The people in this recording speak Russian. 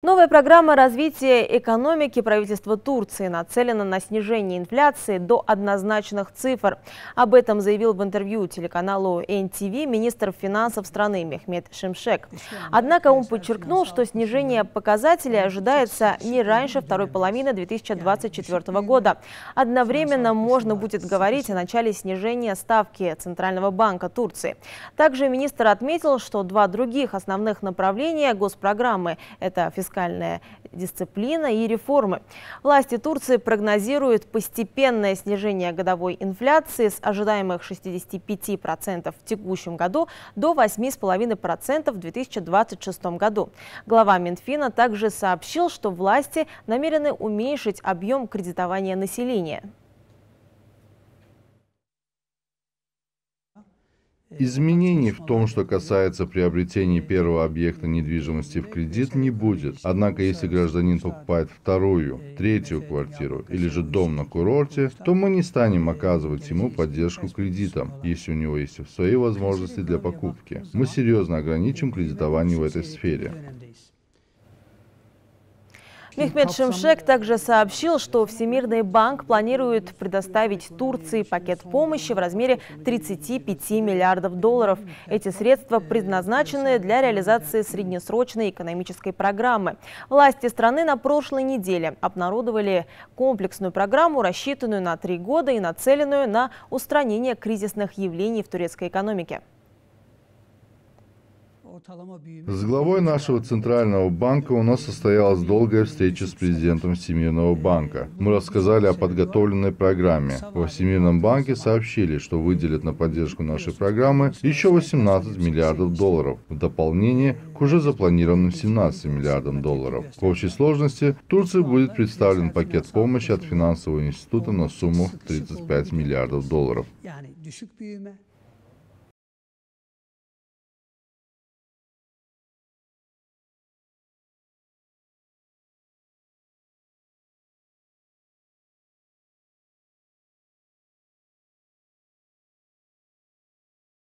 Новая программа развития экономики правительства Турции нацелена на снижение инфляции до однозначных цифр. Об этом заявил в интервью телеканалу NTV министр финансов страны Мехмет Шимшек. Однако он подчеркнул, что снижение показателя ожидается не раньше второй половины 2024 года. Одновременно можно будет говорить о начале снижения ставки Центрального банка Турции. Также министр отметил, что два других основных направления госпрограммы – это фискальная дисциплина и реформы. Власти Турции прогнозируют постепенное снижение годовой инфляции с ожидаемых 65% в текущем году до 8,5% в 2026 году. Глава Минфина также сообщил, что власти намерены уменьшить объем кредитования населения. Изменений в том, что касается приобретения первого объекта недвижимости в кредит, не будет. Однако, если гражданин покупает вторую, третью квартиру или же дом на курорте, то мы не станем оказывать ему поддержку кредитом, если у него есть свои возможности для покупки. Мы серьезно ограничим кредитование в этой сфере. Мехмет Шимшек также сообщил, что Всемирный банк планирует предоставить Турции пакет помощи в размере 35 миллиардов долларов. Эти средства предназначены для реализации среднесрочной экономической программы. Власти страны на прошлой неделе обнародовали комплексную программу, рассчитанную на 3 года и нацеленную на устранение кризисных явлений в турецкой экономике. С главой нашего Центрального банка у нас состоялась долгая встреча с президентом Всемирного банка. Мы рассказали о подготовленной программе. Во Всемирном банке сообщили, что выделят на поддержку нашей программы еще 18 миллиардов долларов, в дополнение к уже запланированным 17 миллиардам долларов. В общей сложности Турции будет представлен пакет помощи от финансового института на сумму в 35 миллиардов долларов.